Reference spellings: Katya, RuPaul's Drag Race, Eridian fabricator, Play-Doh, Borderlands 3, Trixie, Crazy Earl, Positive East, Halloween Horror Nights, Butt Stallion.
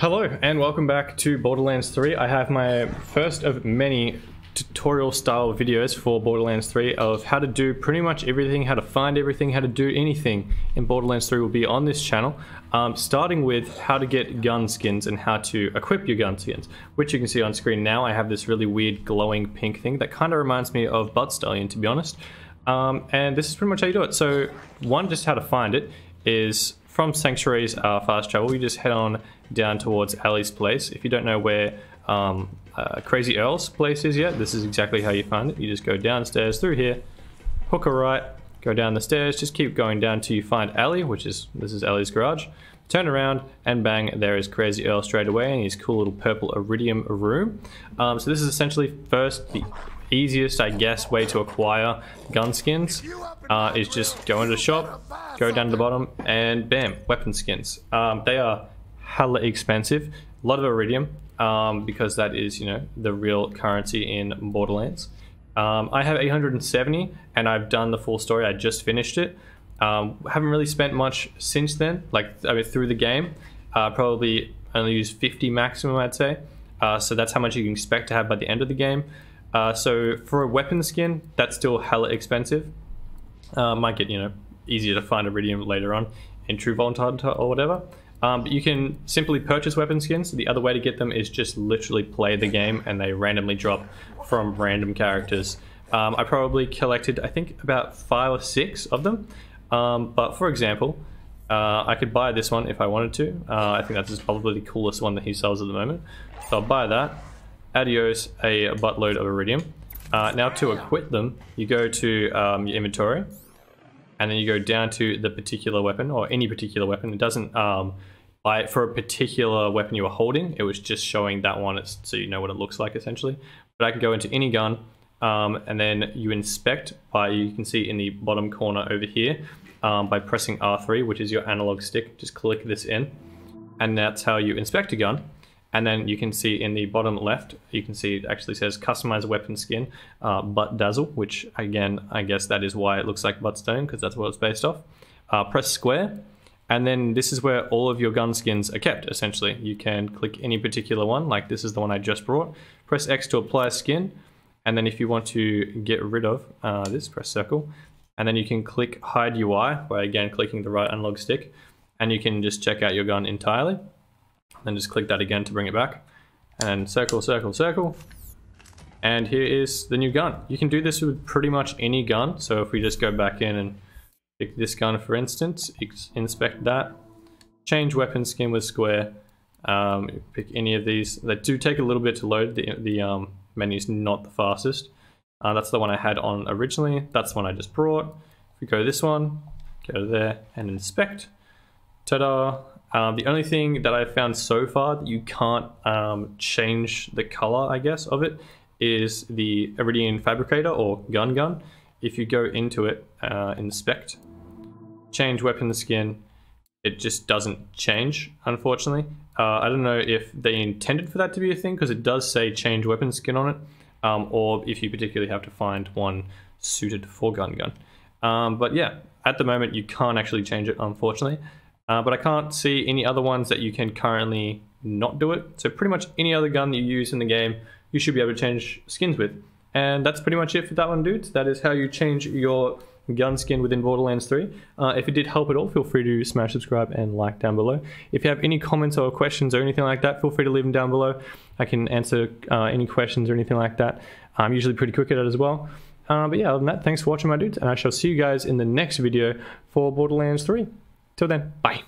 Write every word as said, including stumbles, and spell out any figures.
Hello and welcome back to Borderlands three. I have my first of many tutorial style videos for Borderlands three of how to do pretty much everything, how to find everything, how to do anything in Borderlands three will be on this channel, um, starting with how to get gun skins and how to equip your gun skins, which you can see on screen now. I have this really weird glowing pink thing that kind of reminds me of Butt Stallion, to be honest, um, and this is pretty much how you do it. So one, just how to find it is from Sanctuary's uh, fast travel. You just head on down towards Ali's place. If you don't know where um, uh, Crazy Earl's place is yet, this is exactly how you find it. You just go downstairs through here, hook a right, go down the stairs, just keep going down till you find Ali, which is, this is Ali's garage. Turn around and bang, there is Crazy Earl straight away in his cool little purple Eridian room. Um, so this is essentially first the easiest, I guess, way to acquire gun skins uh, is just go into the shop, go down to the bottom, and bam, weapon skins. Um, they are hella expensive, a lot of Eridian, um, because that is, you know, the real currency in Borderlands. Um, I have eight hundred seventy and I've done the full story, I just finished it. Um, haven't really spent much since then, like I mean, through the game, uh, probably only use fifty maximum, I'd say. Uh, so that's how much you can expect to have by the end of the game. Uh, so for a weapon skin, that's still hella expensive. Uh, might get, you know, easier to find Eridian later on in True Voluntar or whatever. Um, but you can simply purchase weapon skins. The other way to get them is just literally play the game and they randomly drop from random characters. Um, I probably collected, I think, about five or six of them. Um, but for example, uh, I could buy this one if I wanted to. Uh, I think that's just probably the coolest one that he sells at the moment. So I'll buy that. Adios, a buttload of Eridian. Uh, now to equip them, you go to um, your inventory. And then you go down to the particular weapon, or any particular weapon. It doesn't um, buy it for a particular weapon you were holding. It was just showing that one so you know what it looks like, essentially. But I can go into any gun, um, and then you inspect by, you can see in the bottom corner over here, um, by pressing R three, which is your analog stick. Just click this in, and that's how you inspect a gun. And then you can see in the bottom left, you can see it actually says customize weapon skin, uh, Butt Dazzle, which again, I guess that is why it looks like Butt Stone, because that's what it's based off. Uh, press square, and then this is where all of your gun skins are kept, essentially. You can click any particular one, like this is the one I just brought. Press X to apply skin, and then if you want to get rid of uh, this, press circle. And then you can click hide U I, by again clicking the right analog stick, and you can just check out your gun entirely. Then just click that again to bring it back, and circle, circle, circle, and here is the new gun. You can do this with pretty much any gun. So if we just go back in and pick this gun, for instance, inspect that, change weapon skin with square, um, pick any of these. They do take a little bit to load. The, the um, menu is not the fastest. Uh, that's the one I had on originally. That's the one I just brought. If we go this one, go there and inspect, ta-da. Um, the only thing that I've found so far that you can't um, change the color, I guess, of it is the Eridian fabricator or gun gun. If you go into it, uh, inspect, change weapon skin, it just doesn't change, unfortunately. Uh, I don't know if they intended for that to be a thing, because it does say change weapon skin on it, um, or if you particularly have to find one suited for gun gun. Um, but yeah, at the moment you can't actually change it, unfortunately. Uh, but I can't see any other ones that you can currently not do it. So pretty much any other gun that you use in the game, you should be able to change skins with. And that's pretty much it for that one, dudes. That is how you change your gun skin within Borderlands three. Uh, if it did help at all, feel free to smash subscribe and like down below. If you have any comments or questions or anything like that, feel free to leave them down below. I can answer uh, any questions or anything like that. I'm usually pretty quick at it as well. Uh, but yeah, other than that, thanks for watching, my dudes. And I shall see you guys in the next video for Borderlands three. Till then, bye.